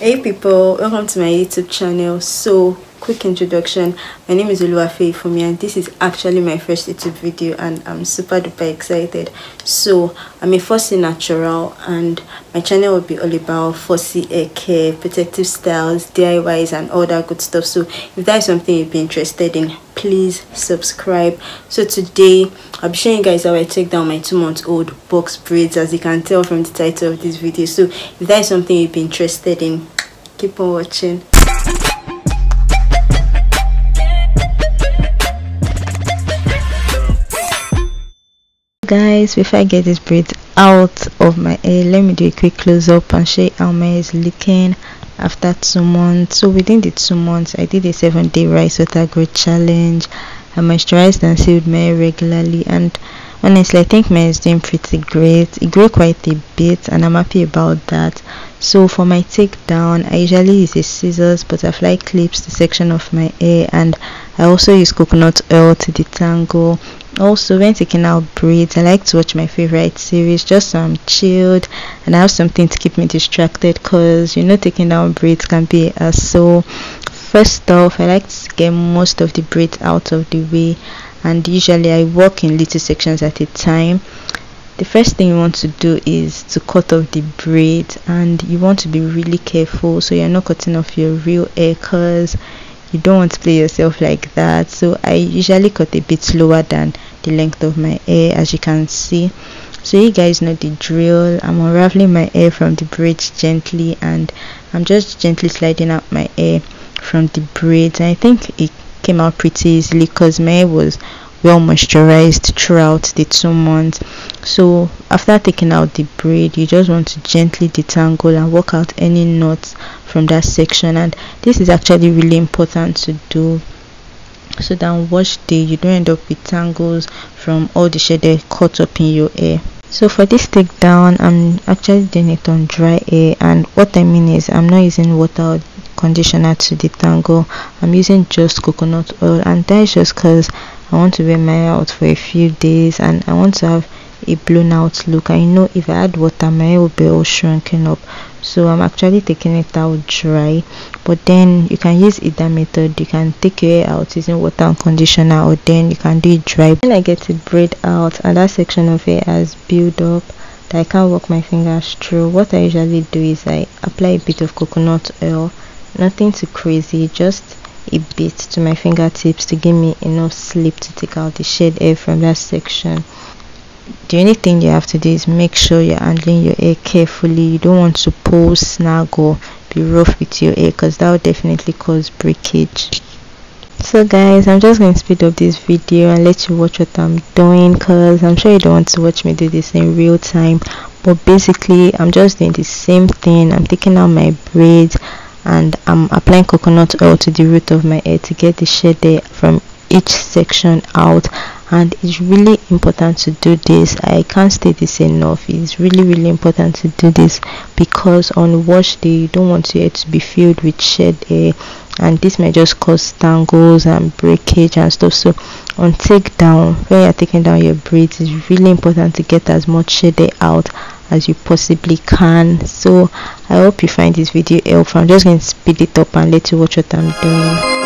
Hey people, welcome to my YouTube channel. So quick introduction, my name is Oluwafeyifunmi and this is actually my first YouTube video and I'm super duper excited. So I'm a Fossy natural and my channel will be all about Fossy hair care, protective styles, DIYs and all that good stuff. So if that is something you'd be interested in, please subscribe. So today I'll be showing you guys how I take down my 2-month-old box braids, as you can tell from the title of this video. So if that is something you'd be interested in, keep on watching. Guys, before I get this braid out of my hair, let me do a quick close-up and show you how my hair is looking after 2 months. So within the 2 months, I did a 7-day rice water growth challenge. I moisturized and sealed my hair regularly, and honestly I think my hair is doing pretty great. It grew quite a bit and I'm happy about that. So for my takedown, I usually use a scissors, butterfly clips the section of my hair, and I also use coconut oil to detangle. Also, when taking out braids, I like to watch my favorite series just so I'm chilled and I have something to keep me distracted, because you know, taking down braids can be a hassle. First off, I like to get most of the braids out of the way, and usually I work in little sections at a time. The first thing you want to do is to cut off the braid, and you want to be really careful so you're not cutting off your real hair, because you don't want to play yourself like that. So I usually cut a bit lower than the length of my hair, as you can see. So you guys know the drill. I'm unraveling my hair from the braids gently, and I'm just gently sliding out my hair from the braids, and I think it came out pretty easily because my hair was well moisturized throughout the 2 months. So after taking out the braid, you just want to gently detangle and work out any knots from that section, and this is actually really important to do so that on wash day you don't end up with tangles from all the shader caught up in your hair. So for this takedown, I'm actually doing it on dry hair, and what I mean is I'm not using water conditioner to detangle. I'm using just coconut oil, and that is just because I want to wear my hair out for a few days and I want to have a blown out look. I know if I add water, my hair will be all shrunken up, so I'm actually taking it out dry. But then you can use either method. You can take your hair out using water and conditioner, or then you can do it dry. When I get it braid out and that section of hair has built up that I can't work my fingers through, what I usually do is I apply a bit of coconut oil, nothing too crazy, just a bit to my fingertips to give me enough slip to take out the shade hair from that section. The only thing you have to do is make sure you're handling your hair carefully. You don't want to pull, snag or be rough with your hair, because that will definitely cause breakage. So guys, I'm just going to speed up this video and let you watch what I'm doing, because I'm sure you don't want to watch me do this in real time. But basically I'm just doing the same thing. I'm taking out my braids and I'm applying coconut oil to the root of my hair to get the shade there from each section out, and it's really important to do this. I can't state this enough. It's really important to do this, because on wash day you don't want your hair to be filled with shade hair, and this might just cause tangles and breakage and stuff. So on take down, when you're taking down your braids, it's really important to get as much shade hair out as you possibly can. So I hope you find this video helpful. I'm just going to speed it up and let you watch what I'm doing.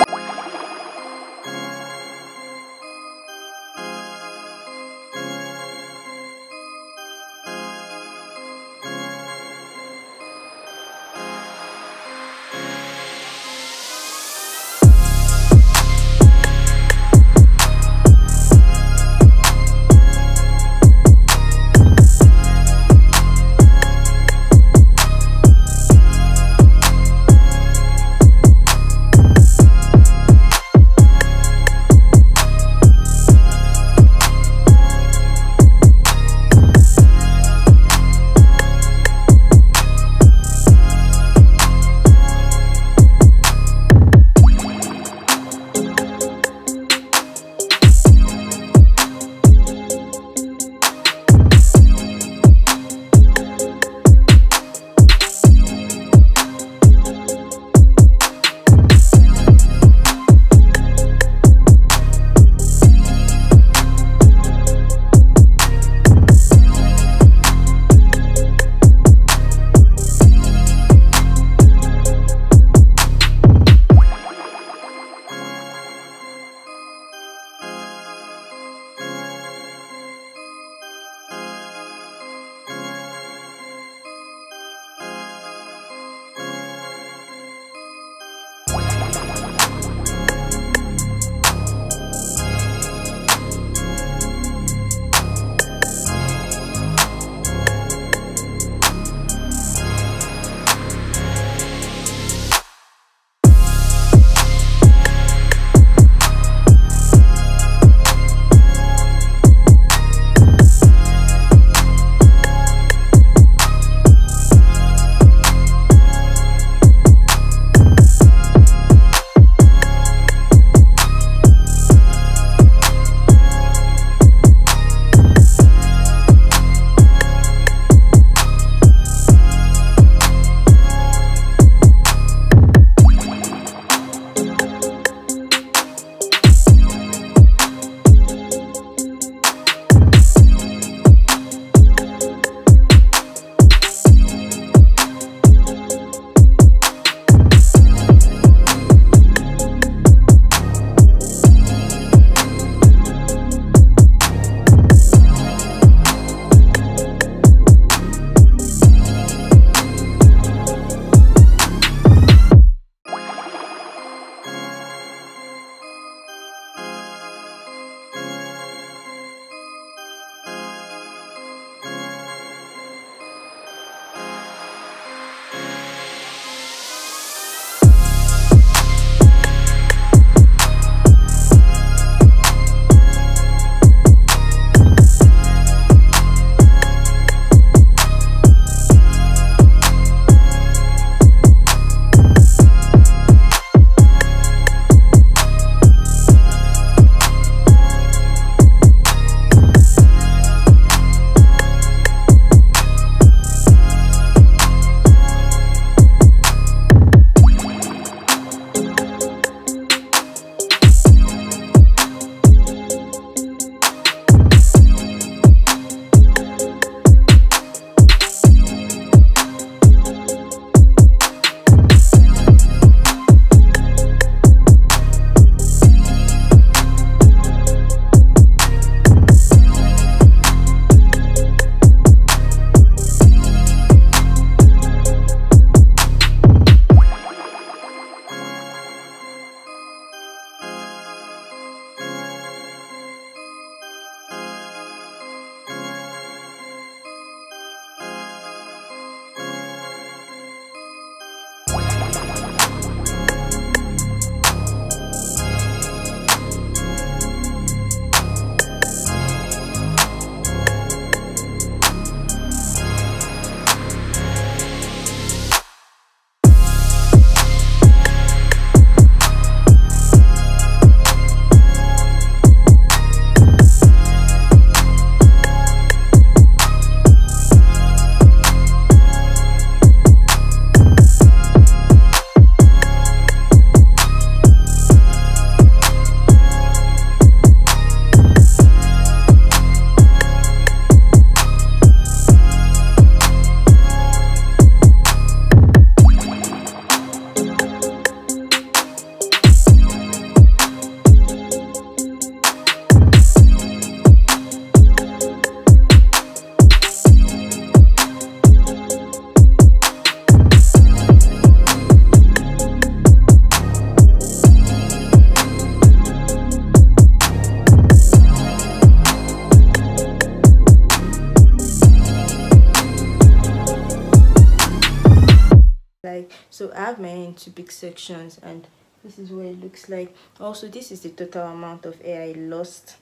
like. So I have my hair in two big sections, and this is what it looks like. Also, this is the total amount of hair I lost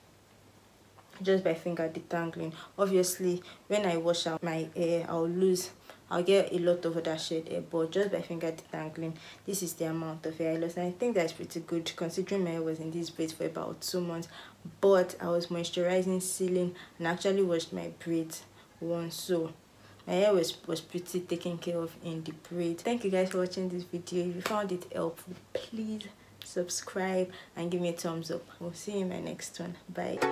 just by finger detangling. Obviously, when I wash out my hair, I'll get a lot of other shade hair, but just by finger detangling, this is the amount of hair I lost. And I think that's pretty good, considering my hair was in this braid for about 2 months. But I was moisturizing, sealing, and actually washed my braids once, so my hair was pretty taken care of in the braid. Thank you guys for watching this video. If you found it helpful, please subscribe and give me a thumbs up. We'll see you in my next one. Bye.